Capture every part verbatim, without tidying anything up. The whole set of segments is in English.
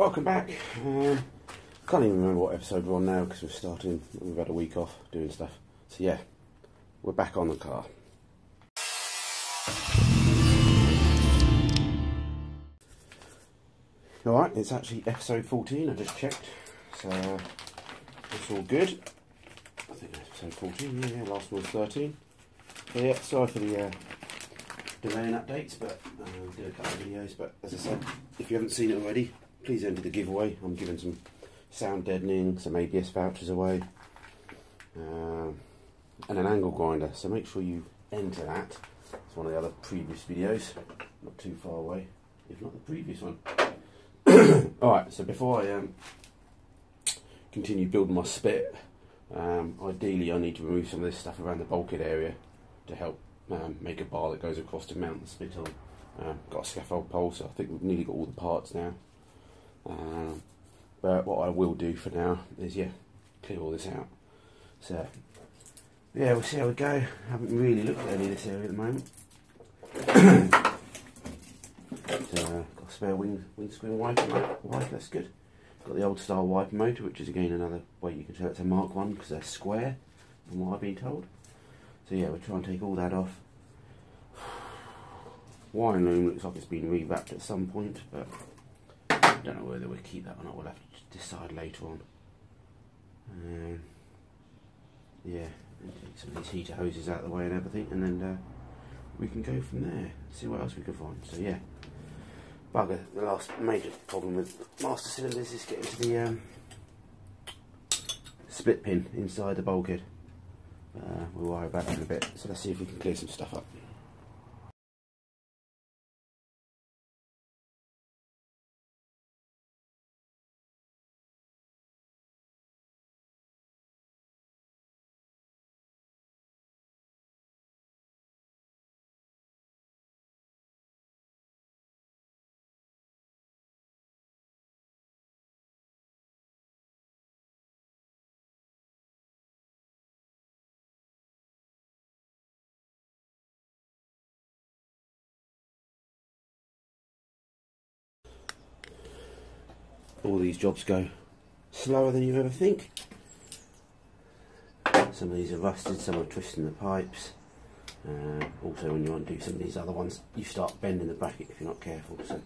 Welcome back. Um, can't even remember what episode we're on now because we've started, we've had a week off doing stuff. So yeah, we're back on the car. Alright, it's actually episode fourteen, I just checked. So, it's all good. I think episode fourteen, yeah, yeah, last one was thirteen. So yeah, sorry for the uh, delay in updates, but uh, I did a couple of videos. But as I said, if you haven't seen it already, please enter the giveaway. I'm giving some sound deadening, some A B S vouchers away, uh, and an angle grinder. So make sure you enter that. It's one of the other previous videos, not too far away, if not the previous one. Alright, so before I um, continue building my spit, um, ideally I need to remove some of this stuff around the bulkhead area to help um, make a bar that goes across to mount the spit on. Uh, got a scaffold pole, so I think we've nearly got all the parts now. Um, but what I will do for now is, yeah, clear all this out. So, yeah, we'll see how we go. I haven't really looked at any of this area at the moment. So, uh, got a spare wing, windscreen wiper, wiper, that's good. Got the old style wiper motor, which is again another way you can tell it's a Mark one because they're square, from what I've been told. So, yeah, we'll try and take all that off. Wiring loom looks like it's been rewrapped at some point, but I don't know whether we'll keep that or not, we'll have to decide later on. Um, yeah, we'll take some of these heater hoses out of the way and everything, and then uh, we can go from there, see what else we can find. So yeah, bugger, the last major problem with master cylinders is getting to the um, split pin inside the bulkhead. Uh, we'll worry about that in a bit, so let's see if we can clear some stuff up. All these jobs go slower than you ever think. Some of these are rusted, some are twisting the pipes. Uh, also, when you undo some of these other ones, you start bending the bracket if you're not careful. So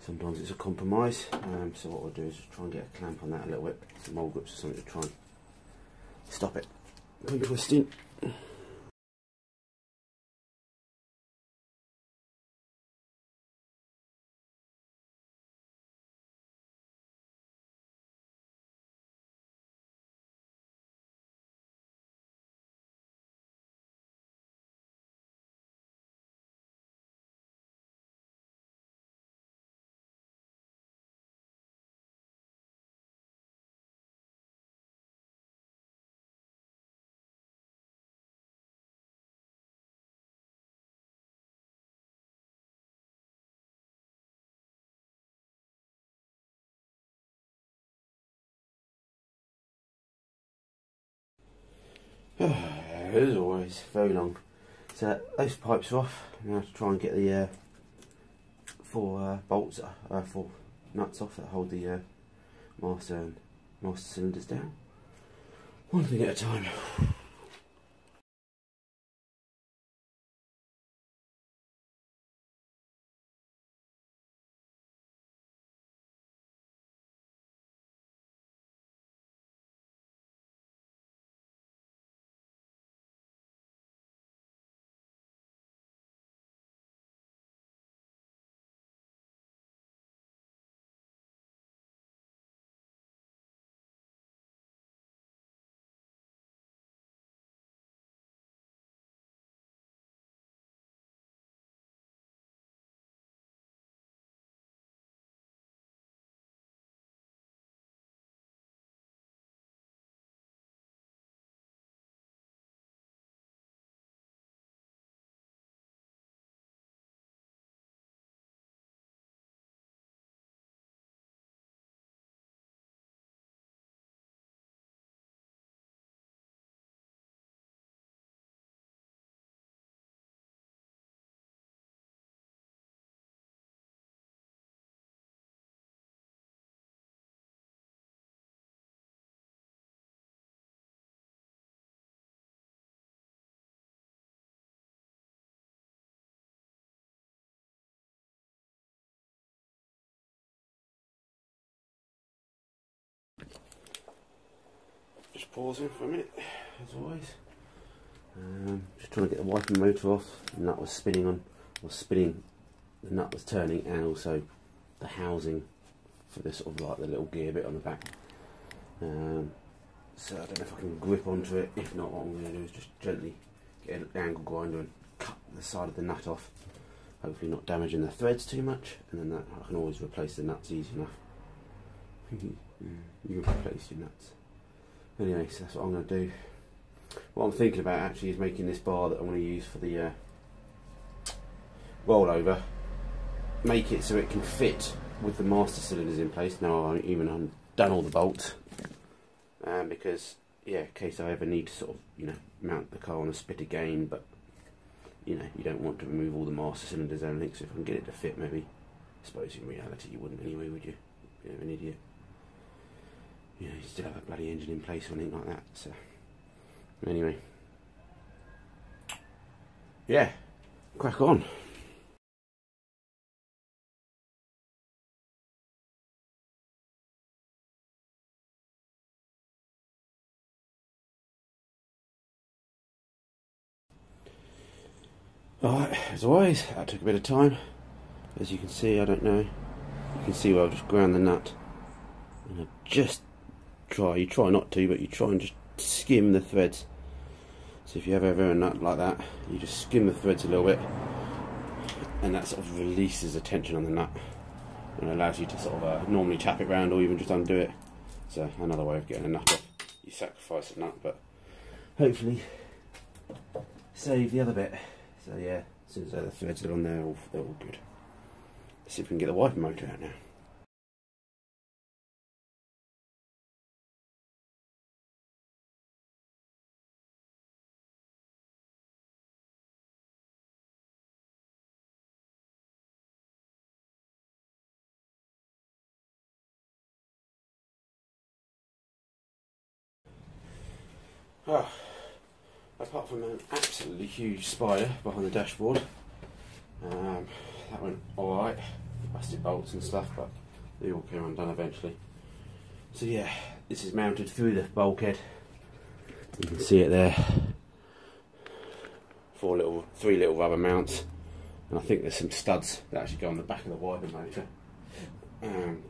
sometimes it's a compromise. Um, so what we'll do is try and get a clamp on that a little bit, some old grips or something to try and stop it from twisting. As always, very long. So those pipes are off. Now to try and get the uh, four uh, bolts, uh, four nuts off that hold the uh, master and master cylinders down. One thing at a time. just pausing for a minute, as always. Um, just trying to get the wiping motor off, and that was spinning on, was spinning, the nut was turning, and also the housing for the sort of like the little gear bit on the back. Um, so I don't know if I can grip onto it. If not, what I'm going to do is just gently get an angle grinder and cut the side of the nut off, hopefully not damaging the threads too much, and then that, I can always replace the nuts easy enough. You can replace your nuts. Anyway, so that's what I'm going to do. What I'm thinking about actually is making this bar that I want to use for the uh, rollover, make it so it can fit with the master cylinders in place. Now I've even done all the bolts, um, because yeah, in case I ever need to sort of, you know, mount the car on a spit again, but you know, you don't want to remove all the master cylinders and everything. So if I can get it to fit, maybe. I suppose in reality you wouldn't anyway, would you? You're an idiot. You know, you still have a bloody engine in place or anything like that. So anyway, yeah, crack on. Alright, as always, that took a bit of time. As you can see, I don't know, you can see where I've just ground the nut, and I just try, you try not to, but you try and just skim the threads. So if you have ever a nut like that, you just skim the threads a little bit, and that sort of releases the tension on the nut and allows you to sort of uh, normally tap it round or even just undo it. So another way of getting a nut off. You sacrifice the nut, but hopefully save the other bit. So yeah, as soon as the threads are on there, all, they're all good. Let's see if we can get the wiping motor out now. Oh. Apart from an absolutely huge spider behind the dashboard, um, that went alright. Busted bolts and stuff, but they all came undone eventually. So yeah, this is mounted through the bulkhead. You can see it there. Four little, three little rubber mounts, and I think there's some studs that actually go on the back of the wiping motor. Um,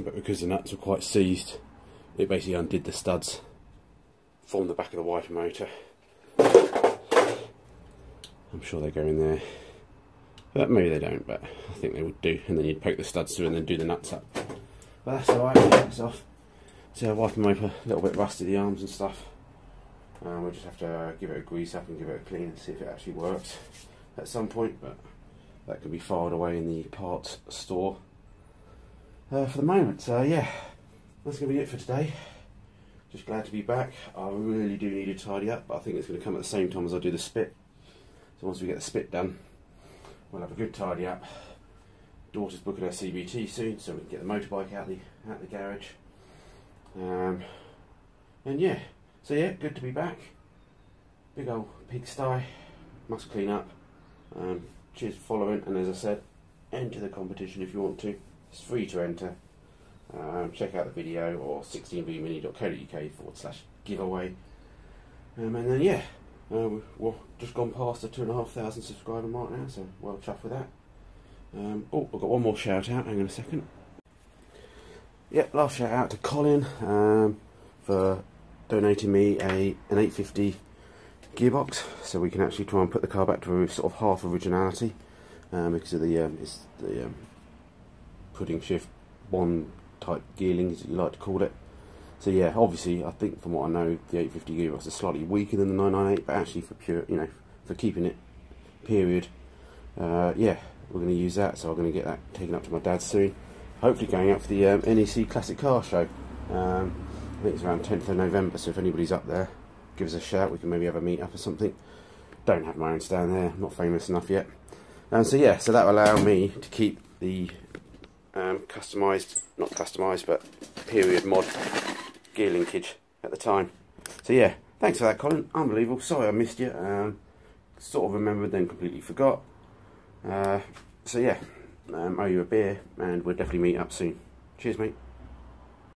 but because the nuts were quite seized, it basically undid the studs from the back of the wiping motor. I'm sure they go in there, but maybe they don't, but I think they would do, and then you'd poke the studs through and then do the nuts up. But that's alright, that's off. So wiping motor, a little bit rusty, the arms and stuff, and um, we'll just have to uh, give it a grease up and give it a clean and see if it actually works at some point, but that could be filed away in the parts store uh, for the moment. So yeah, that's going to be it for today. Just glad to be back. I really do need to tidy up, but I think it's going to come at the same time as I do the spit. So once we get the spit done, we'll have a good tidy up. Daughter's booking her C B T soon, so we can get the motorbike out the out the garage. Um, and yeah, so yeah, good to be back. Big old pigsty, must clean up. Um, cheers for following, and as I said, enter the competition if you want to. It's free to enter. Um, check out the video or sixteen v mini dot co dot uk forward slash giveaway, um, and then yeah, uh, we've just gone past the two and a half thousand subscriber mark now, so well chuffed with that. Um, oh, I've got one more shout out, hang on a second. Yep, yeah, last shout out to Colin um, for donating me a an eight fifty gearbox, so we can actually try and put the car back to sort of half originality, um, because of the um, it's the um, pudding shift one type gearlings that you like to call it. So yeah, obviously I think from what I know the eight fifty gearbox is slightly weaker than the nine ninety-eight, but actually for pure, you know, for keeping it period, uh, yeah, we're going to use that. So I'm going to get that taken up to my dad soon, hopefully going out for the um, N E C Classic Car Show. um, I think it's around tenth of November, so if anybody's up there, give us a shout, we can maybe have a meet up or something. Don't have my own stand there, I'm not famous enough yet. And so yeah, so that will allow me to keep the Um, customised, not customised, but period mod gear linkage at the time. So yeah, thanks for that, Colin. Unbelievable. Sorry I missed you. Um, sort of remembered, then completely forgot. Uh, so yeah, um, owe you a beer, and we'll definitely meet up soon. Cheers, mate.